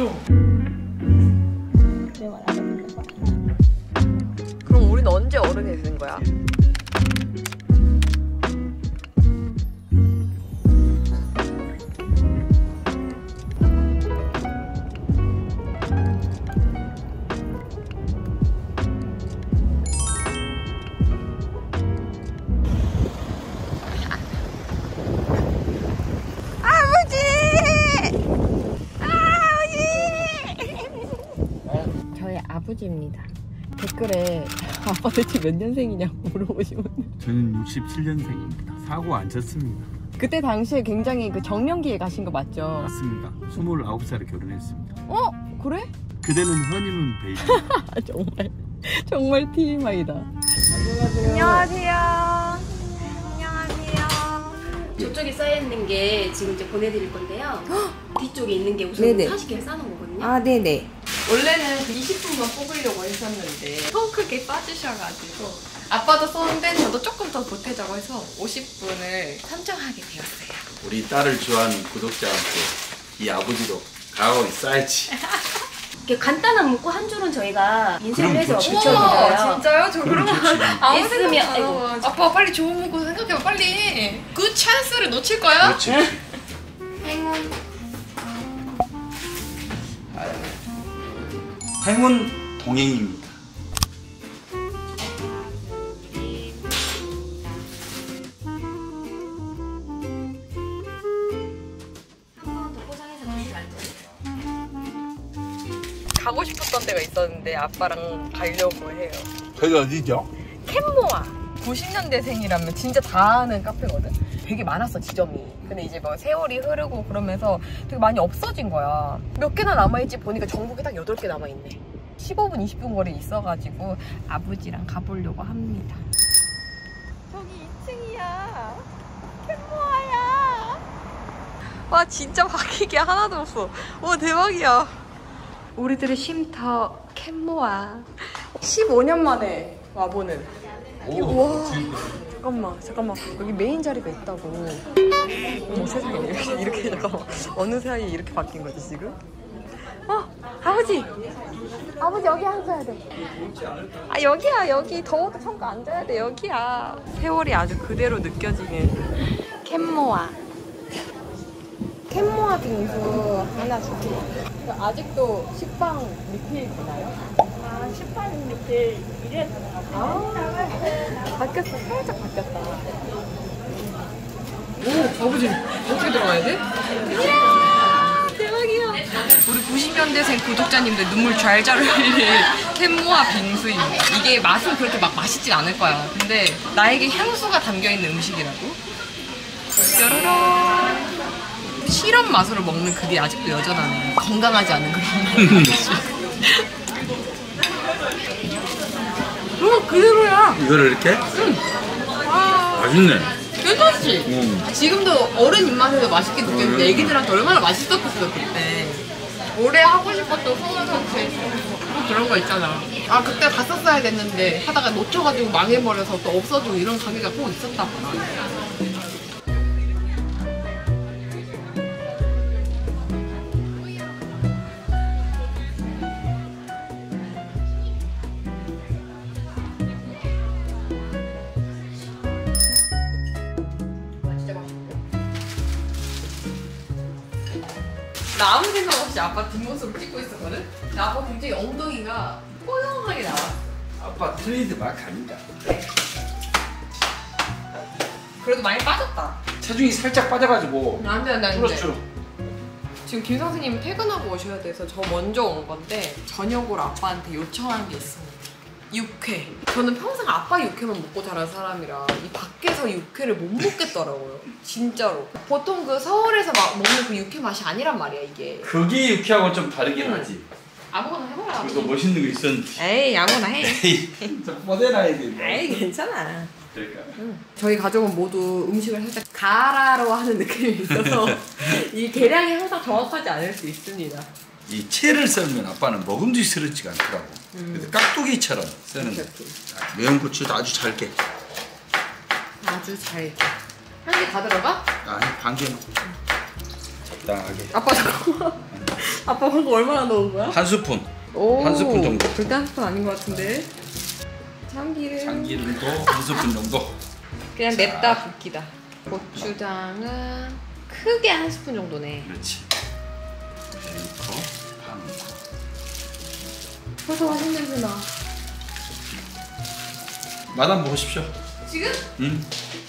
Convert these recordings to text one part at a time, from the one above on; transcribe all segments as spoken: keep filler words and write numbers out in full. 있죠? 그럼 우린 언제 어른이 되는 거야? 아버지입니다. 댓글에 아빠 대체 몇 년생이냐고 물어보시는데 저는 육십칠 년생입니다. 사고 안 쳤습니다. 그때 당시에 굉장히 그 정년기에 가신 거 맞죠? 맞습니다. 스물아홉 살에 결혼했습니다. 어? 그래? 그대는 허니문 베이비. 정말 정말 티엠아이다. 안녕하세요. 안녕하세요. 안녕하세요. 저쪽에 쌓여있는 게 지금 이제 보내드릴 건데요. 뒤쪽에 있는 게 우선 사십 개를 싸놓은 거거든요. 아 네네. 원래는 이십 분만 뽑으려고 했었는데 너무 크게 빠지셔가지고 아빠도 쏘는데 저도 조금 더 보태자고 해서 오십 분을 선정하게 되었어요. 우리 딸을 좋아하는 구독자한테 이 아버지도 가오이 쌓이지. 이렇게 간단한 문구 한 줄은 저희가 인쇄를 해서 붙여드려요. 진짜요? 저 그럼 아무 생각 안 하고 아빠 빨리 좋은 문구 생각해봐 빨리. 그 찬스를 놓칠 거야? 그렇지. 행운. 행운 동행입니다. 한 번 더 포장해서 다시 갈 거예요. 가고 싶었던 데가 있었는데 아빠랑 가려고 해요. 저기 어디죠? 캔모아. 구십 년대생이라면 진짜 다 아는 카페거든. 되게 많았어 지점이. 근데 이제 뭐 세월이 흐르고 그러면서 되게 많이 없어진 거야. 몇 개나 남아있지 보니까 전국에 딱 여덟 개 남아있네. 십오 분 이십 분 거리에 있어가지고 아버지랑 가보려고 합니다. 저기 이 층이야 캔모아야. 와 진짜 바뀐 게 하나도 없어. 와 대박이야. 우리들의 쉼터 캔모아. 십오 년 만에 와보는. 오, 잠깐만 잠깐만 여기 메인 자리가 있다고. 어머 세상에 이렇게, 이렇게 잠깐만 어느 사이에 이렇게 바뀐 거지 지금? 어 아버지 아버지 여기 앉아야 돼. 아 여기야 여기 더워도 참고 앉아야 돼 여기야. 세월이 아주 그대로 느껴지는 캔모아. 캔모아 빙수 하나 줄게요. 아직도 식빵 리필 되나요? 아 식빵 리필 이래서 아 바뀌었어. 살짝 바뀌었다. 오 아버지 어떻게 들어가야 돼? 이야 대박이야. 우리 구십 년대생 구독자님들 눈물 잘잘 흘릴 캔모아 빙수입니다. 이게 맛은 그렇게 막 맛있진 않을 거야. 근데 나에게 향수가 담겨있는 음식이라고? 뾰로롱. 실험 맛으로 먹는 그게 아직도 여전하네. 건강하지 않은 그런 맛이. 음, 그대로야. 이거를 이렇게? 응. 아, 맛있네. 괜찮지? 응. 지금도 어른 입맛에도 맛있게 느꼈는데 애기들한테 얼마나 맛있었겠어 그때. 오래 하고 싶었던 소원 성취 그런 거 있잖아. 아 그때 갔었어야 됐는데 하다가 놓쳐가지고 망해버려서 또 없어지고 이런 가게가 꼭 있었다구나. 나 아무 생각 없이 아빠 뒷모습을 찍고 있었거든? 나 아빠 굉장히 엉덩이가 뽀용하게 나왔어. 아빠 트레이드마크 아니다. 그래도 많이 빠졌다. 체중이 살짝 빠져가지고. 안돼 안돼 안돼. 지금 김 선생님 퇴근하고 오셔야 돼서 저 먼저 온 건데 저녁으로 아빠한테 요청한 게 있습니다. 육회. 저는 평생 아빠 육회만 먹고 자란 사람이라 이 밖에서 육회를 못 먹겠더라고요. 진짜로. 보통 그 서울에서 막 먹는 그 육회 맛이 아니란 말이야 이게. 그게 육회하고 좀 다르긴 응. 하지. 아무거나 해봐라. 그래도 멋있는 거 있었는데. 에이 아무거나 해. 에이 저 뻗어놔야 돼. 에이 괜찮아. 그럴까? 응. 저희 가족은 모두 음식을 살짝 가라로 하는 느낌이 있어서 이 계량이 항상 정확하지 않을 수 있습니다. 이 채를 썰면 아빠는 먹음직스럽지가 않더라고. 음. 그래서 깍두기처럼 써는 거야. 매운 고추도 아주 잘게. 아주 잘게. 한 개 다 들어가? 아, 반 개만. 적당하게. 아빠 잠깐만. 아빠 방금 얼마나 넣은 거야? 한 스푼. 오, 한 스푼 정도. 절대 한 스푼 아닌 것 같은데. 참기름. 참기름도 한 스푼 정도. 그냥 맵다 자. 붓기다. 고추장은 크게 한 스푼 정도네. 그렇지. 베이커, 반. 고소한 신냄새 나. 맛한 보십시오. 지금? 응.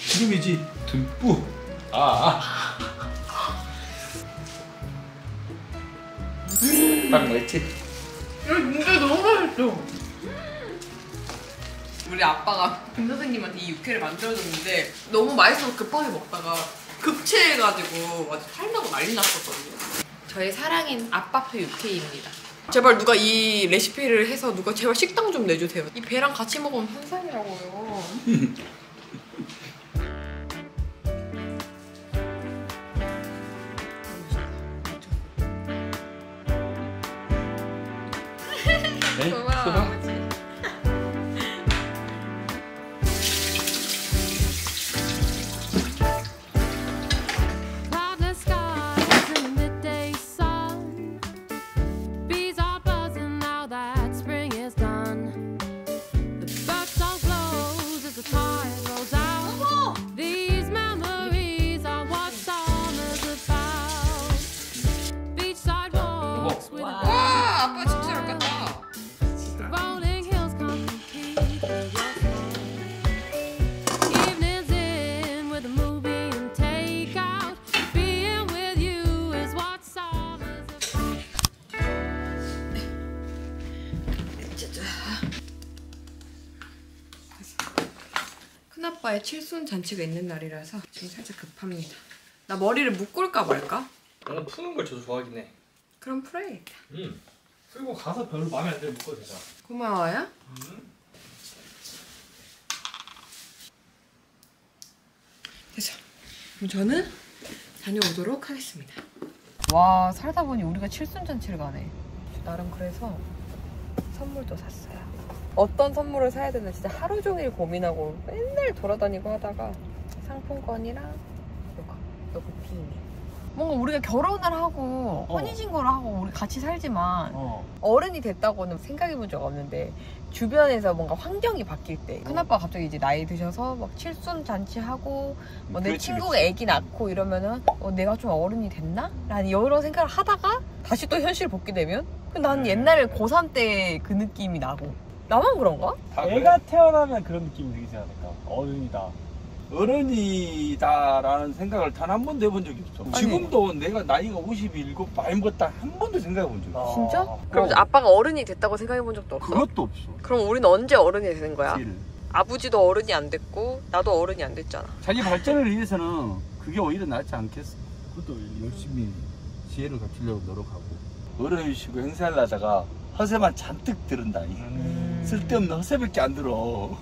지금이지. 듬뿍. 아. 아. 딱 맛있지? 야, 진짜 너무 맛있어. 우리 아빠가 김 선생님한테 이 육회를 만들어줬는데 너무 맛있어서 급하게 먹다가 급체해가지고 아주 탈나고 난리 났었거든요. 저의 사랑인 아빠표 육회입니다. 제발 누가 이 레시피를 해서 누가 제발 식당 좀 내주세요. 이 배랑 같이 먹으면 환상이라고요. 고마워. 큰아빠의 칠순 잔치가 있는 날이라서 지금 살짝 급합니다. 나 머리를 묶을까 말까? 나는 푸는 걸 저도 좋아하긴 해. 그럼 풀어야겠다. 응. 그리고 가서 별로 마음에 안 들면 묶어도 되잖아. 고마워요. 응. 됐어. 그럼 저는 다녀오도록 하겠습니다. 와, 살다 보니 우리가 칠순 잔치를 가네. 나름 그래서 선물도 샀어요. 어떤 선물을 사야 되나 진짜 하루 종일 고민하고 맨날 돌아다니고 하다가 상품권이랑 요거, 요거 비밀. 뭔가 우리가 결혼을 하고 어. 혼인신고를 하고 우리 같이 살지만 어. 어른이 됐다고는 생각해본 적 없는데 주변에서 뭔가 환경이 바뀔 때 큰아빠가 갑자기 이제 나이 드셔서 막 칠순 잔치하고 뭐 내 친구가 애기 낳고 이러면은 어, 내가 좀 어른이 됐나? 라는 이런 생각을 하다가 다시 또 현실 복귀 되면 난 옛날에 고삼 때 그 느낌이 나고. 나만 그런가? 애가 그래. 태어나면 그런 느낌이 들지 않을까? 어른이다. 어른이다라는 생각을 단 한 번도 해본 적이 없어. 아니. 지금도 내가 나이가 오십칠 마음껏다 한 번도 생각해본 적이 없어. 진짜? 어. 그럼 아빠가 어른이 됐다고 생각해본 적도 없어? 그것도 없어. 그럼 우리는 언제 어른이 되는 거야? 질. 아버지도 어른이 안 됐고 나도 어른이 안 됐잖아. 자기 발전을 위해서는 그게 오히려 낫지 않겠어? 그것도 열심히 지혜를 갖추려고 노력하고 어른이시고 행세하려다가 허세만 잔뜩 들은다니. 음. 쓸데없는 허세밖에 안 들어.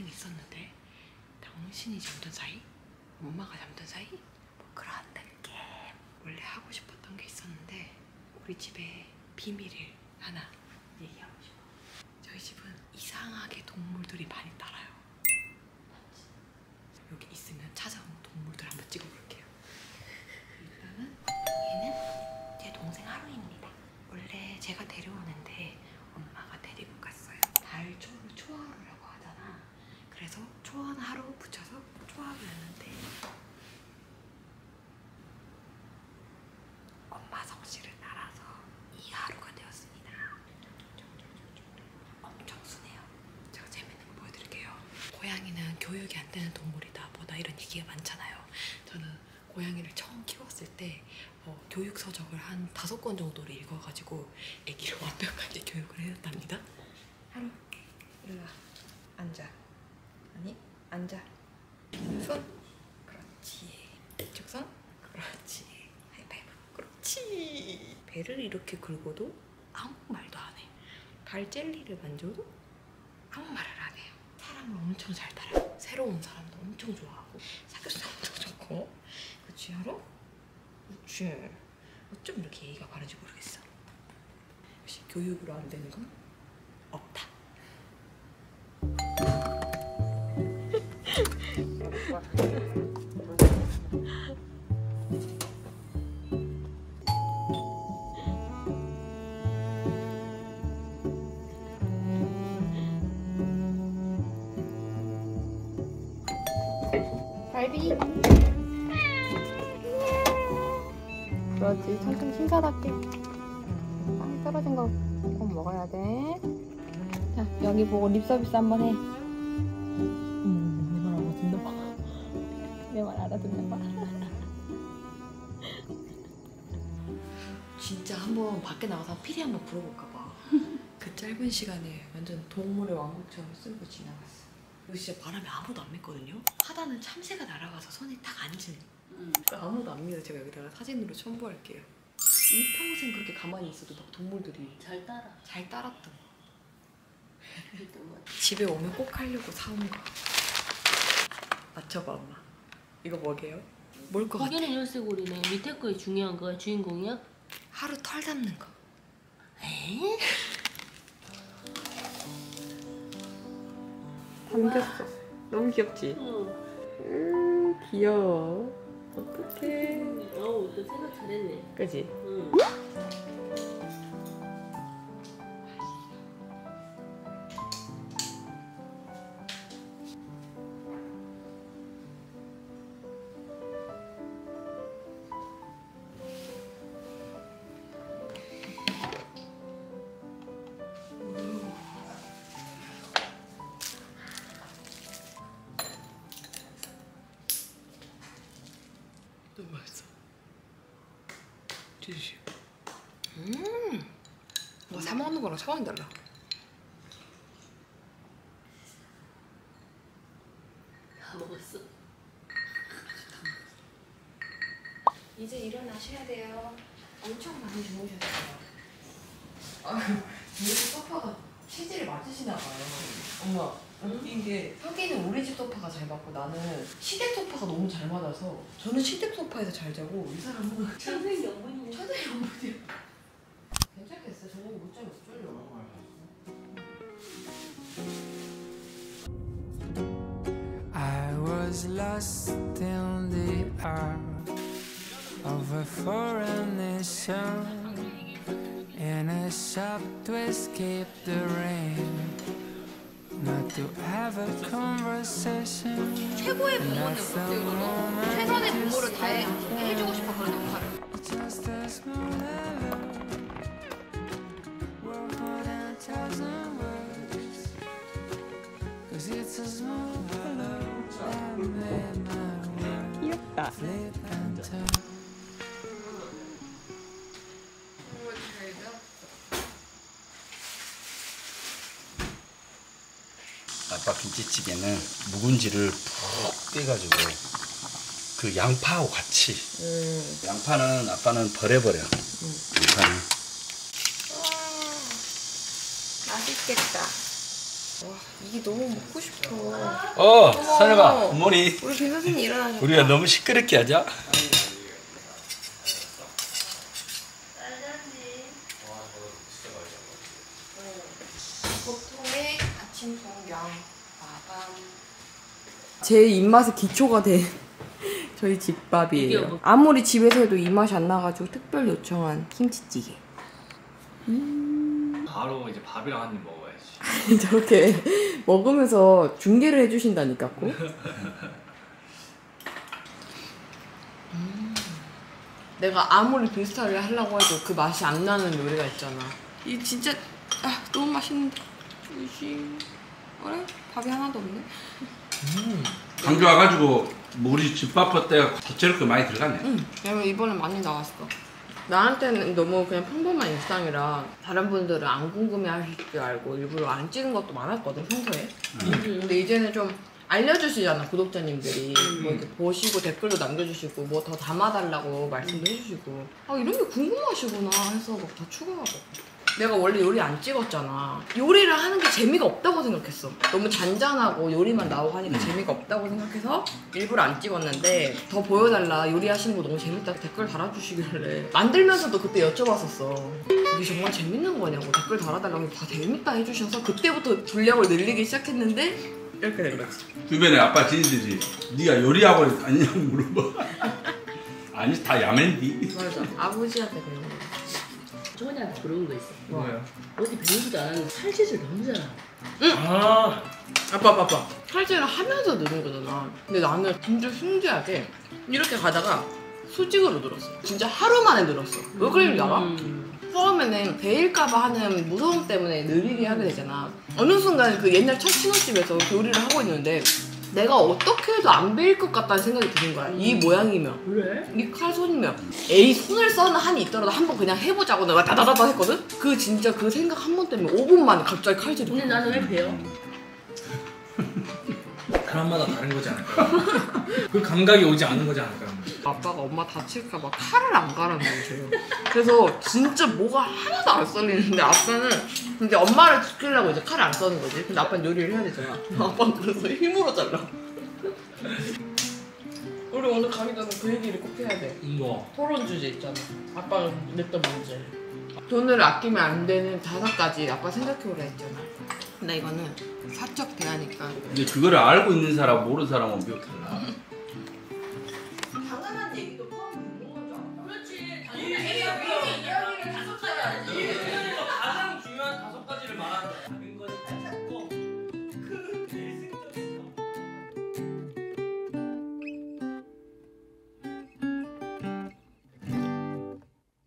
있었는데 당신이 잠든 사이? 엄마가 잠든 사이? 뭐 그런 느낌. 원래 하고 싶었던 게 있었는데 우리 집에 비밀을 하나 얘기하고 싶어. 저희 집은 이상하게 동물들이 많이 따라요. 여기 있으면 찾아온 동물들 한번 찍어볼게요. 일단은 얘는 제 동생 하루입니다. 원래 제가 데려오는데 엄마가 데리고 갔어요. 달 초로 초하루라고. 그래서 초원 하루 붙여서 초하루였는데 엄마 성씨를 따라서 이 하루가 되었습니다. 교육이 안 되는 동물이다 뭐다 이런 얘기가 많잖아요. 저는 고양이를 처음 키웠을 때 어, 교육 서적을 한 다섯 권 정도를 읽어가지고 애기를 완벽하게 교육을 해놨답니다. 하루, 이리 와. 앉아. 아니, 앉아. 손. 그렇지. 이쪽 손. 그렇지. 하이파이브. 그렇지. 배를 이렇게 긁어도 아무 말도 안 해. 발 젤리를 만져도 아무 말을 안 해요. 사람을 엄청 잘 따라요. 새로운 사람도 엄청 좋아하고 사교 사람도 좋고. 그치, 하루? 그치. 어쩜 이렇게 얘기가 바른지 모르겠어. 역시 교육으로 안 되는 건 없다. 발비. 그렇지. 천천히 신사답게. 빵이 떨어진 거 꼭 먹어야 돼. 자, 여기 보고 립 서비스 한번 해. 음, 내 말 알아듣나 봐. 내 말 알아듣나 봐. 진짜 한번 밖에 나가서 피리 한번 불어볼까 봐. 그 짧은 시간에 완전 동물의 왕국처럼 쓸고 지나갔어. 여기 진짜 바람에 아무도 안 맸거든요? 하다는 참새가 날아가서 손에 딱 앉은. 음. 아무도 안 믿어. 제가 여기다가 사진으로 첨부할게요. 일평생 그렇게 가만히 있어도 막 동물들이 잘 따라 잘 따랐던 거. 집에 오면 꼭 하려고 사온 거. 맞춰봐 엄마. 이거 뭐게요? 뭘 것 같아? 거기는 열쇠고리네. 밑에 거에 중요한 거야? 주인공이야? 하루 털 담는 거. 에이? 담겼어. 너무 귀엽지? 응. 음, 귀여워. 어떡해. 어우, 너 생각 잘했네. 그지? 응. 너무 맛있어. 진심. 음. 뭐 사 먹는 거랑 차원이 달라. 다 먹었어. 이제 일어나셔야 돼요. 엄청 많이 주무셨어요. 아유, 우리 집 소파가 체질이 맞으시나 봐요. 엄마. 음? 이게 여기는 우리 집 소파가 잘 맞고 나는 시댁 소파가 너무 잘 맞아서 저는 시댁 소파에서 잘 자고 이 사람은 천생 연분이네. 천생 연분이야. 괜찮겠어? 저녁에 못 자면 어쩌려고. I was lost in the arm of a foreign nation in a shop to escape the rain. Not to have a conversation. 최고의 부모는 어때요? 최선의 부모를 다 해주고 싶어 그런 역할을. 귀엽다. 아빠 김치찌개는 묵은지를 푹 떼가지고 그 양파하고 같이. 음. 양파는 아빠는 버려버려. 음. 양파는. 와, 맛있겠다. 와, 이게 너무 먹고 싶어. 어, 선혜가 어머니. 우리 김 선생님 일어나셨다. 우리가 너무 시끄럽게 하자. 제 입맛의 기초가 된 저희 집밥이에요. 아무리 집에서 해도 입맛이 안 나가지고 특별 요청한 김치찌개. 음... 바로 이제 밥이랑 한 입 먹어야지. 저렇게 먹으면서 중계를 해주신다니까 꼭. 음... 내가 아무리 빈스타를 하려고 해도 그 맛이 안 나는 요리가 있잖아. 이 진짜 아, 너무 맛있는데. 이씨... 그래? 밥이 하나도 없네. 음. 광주 와가지고 뭐 우리 집밥할 때가 다채롭게 많이 들어갔네. 응. 왜냐면 이번에 많이 나왔어. 나한테는 너무 그냥 평범한 일상이라 다른 분들은 안 궁금해하실 줄 알고 일부러 안 찍은 것도 많았거든 평소에. 음. 근데 이제는 좀 알려주시잖아 구독자님들이. 음. 뭐 이렇게 보시고 댓글도 남겨주시고 뭐 더 담아달라고 말씀도 음. 해주시고 아 이런 게 궁금하시구나 해서 막 다 추가하고. 내가 원래 요리 안 찍었잖아. 요리를 하는 게 재미가 없다고 생각했어. 너무 잔잔하고 요리만 나오고 하니까 재미가 없다고 생각해서 일부러 안 찍었는데 더 보여달라 요리하시는 거 너무 재밌다 댓글 달아주시길래 만들면서도 그때 여쭤봤었어. 이게 정말 재밌는 거냐고 댓글 달아달라고 다 재밌다 해주셔서 그때부터 분량을 늘리기 시작했는데 이렇게 된 거지. 주변에 아빠 지인들이 네가 요리학원 다니냐고 물어봐. 아니 다 야맨디. 맞아 아버지한테 그런 거. 저번에 그런 거 있어. 뭐야? 어디 배우보다 살짓을 너무 잘하. 응! 아! 아빠 아빠 아빠 살짓을 하면서 늘은 거잖아. 근데 나는 진짜 신기하게 이렇게 가다가 수직으로 늘었어. 진짜 하루 만에 늘었어. 왜 그런지 알아? 음. 처음에는 베일까봐 하는 무서움 때문에 느리게 하게 되잖아. 어느 순간 그 옛날 첫 신혼집에서 요리를 하고 있는데 내가 어떻게 해도 안 베일 것 같다는 생각이 드는 거야. 음. 이 모양이면 그래? 이 칼손이면 에이 손을 써는 한이 있더라도 한번 그냥 해보자고 내가 다다다다 했거든? 그 진짜 그 생각 한 번 때문에 오 분 만에 갑자기 칼질이 근데 나는 왜 베요? 사람마다 다른 거지 않을까? 그 감각이 오지 않은 거지 않을까? 아빠가 엄마 다칠까봐 칼을 안 갈았는 거예요. 그래서 진짜 뭐가 하나도 안 썰리는데 아빠는 근데 엄마를 지키려고 이제 칼을 안 써는 거지. 근데 아빠는 요리를 해야 되잖아. 아빠는 그래서 힘으로 잘라. 우리 오늘 가기 전에 그 얘기를 꼭 해야 돼. 뭐? 토론 주제 있잖아. 아빠가 냈던 문제. 돈을 아끼면 안 되는 다섯 가지 아빠 생각해보라 했잖아. 근데 이거는 사적 대화니까. 근데 그거를 알고 있는 사람 모르는 사람은 비교달라.